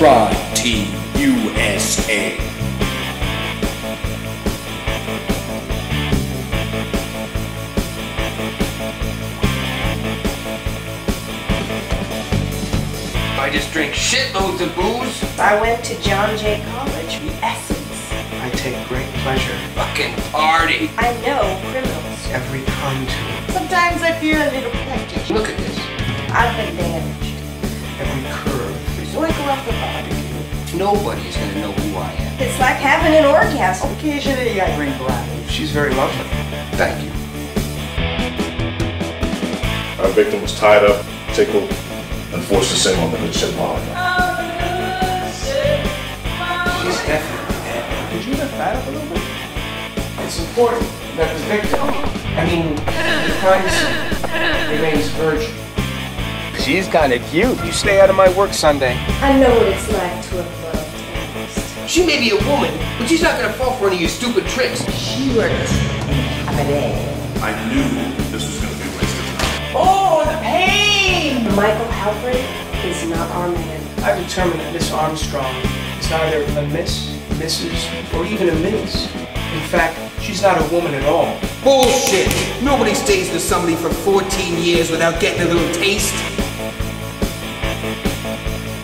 Crime Team USA. I just drink shitloads of booze. I went to John Jay College, the essence. I take great pleasure. Fucking party. I know criminals. Every contour. Sometimes I feel a little prejudiced. Look at this. I've been damaged. Every curve. There's no wrinkle off the barbecue. Nobody's gonna know who I am. It's like having an orgasm. Occasionally I bring gravity. She's very lovely. Thank you. Our victim was tied up, tickled, and forced to sing on the Good Ship Molly. She's definitely dead. Could you lift that up a little bit? It's important that the victim, the crime scene remains virgin. She's kind of cute. You stay out of my work Sunday. I know what it's like to have loved and lost. She may be a woman, but she's not going to fall for any of your stupid tricks. She works in cabaret. I knew this was going to be wasted time. Oh, the pain! Michael Halprin is not our man. I've determined that Miss Armstrong is neither a Miss, Mrs., or even a Ms. In fact, she's not a woman at all. Bullshit! Nobody stays with somebody for 14 years without getting a little taste.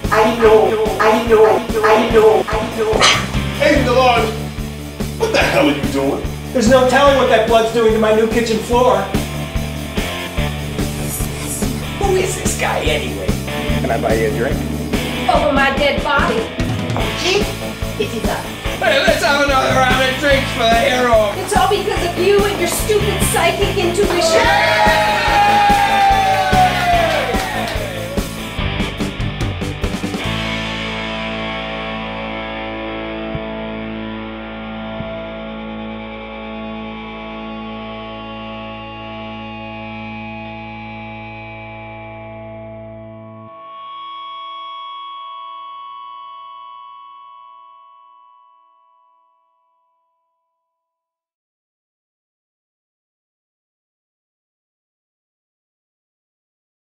I know. Hey, Delon, what the hell are you doing? There's no telling what that blood's doing to my new kitchen floor. Who is this guy anyway? Can I buy you a drink? Over my dead body? Cheap? It is up. Hey, let's have another round of drinks for the hero. It's all because of you and your stupid psychic intuition.